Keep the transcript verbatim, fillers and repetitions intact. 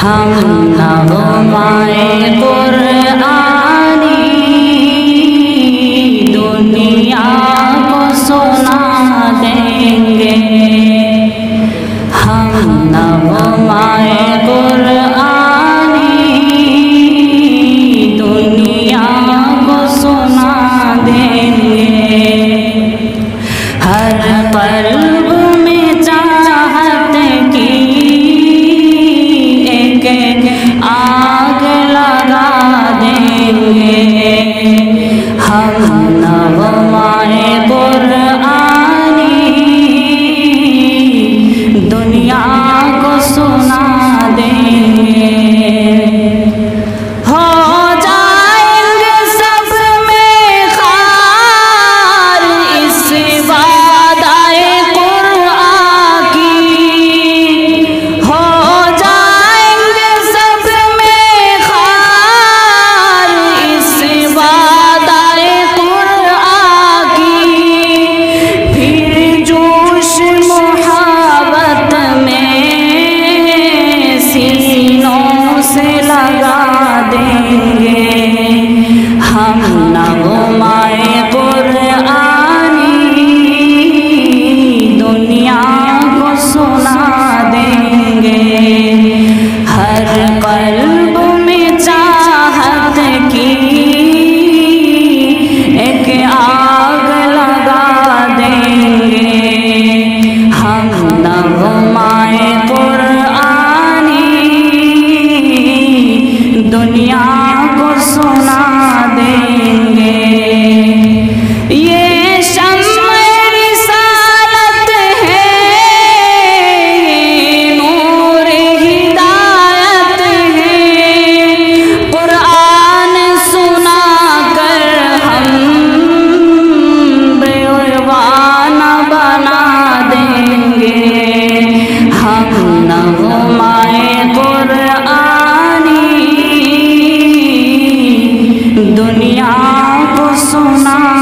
हम नगमाए कुरानी दुनिया को सुना देंगे। हम नगमाए कुरानी दुनिया को सुना देंगे। हर पल आग लगा देंगे। हम नगमा-ए-कुरानी दुनिया को सुना देंगे। हो जाएंगे सब में खार इस वादा-ए-कुरान की। हो हम नगमा-ए-कुरानी दुनिया को सुना देंगे। हर कल्ब में चाहत की एक आग लगा देंगे। हम नगमा-ए-कुरानी दुनिया को सुना देंगे। ये शम्म-ए-रिसालत है, नूर-ए-हिदायत है। कुरान सुना कर हम बेईमान बना देंगे। हम नगमा-ए-कुरानी दुनिया को सुना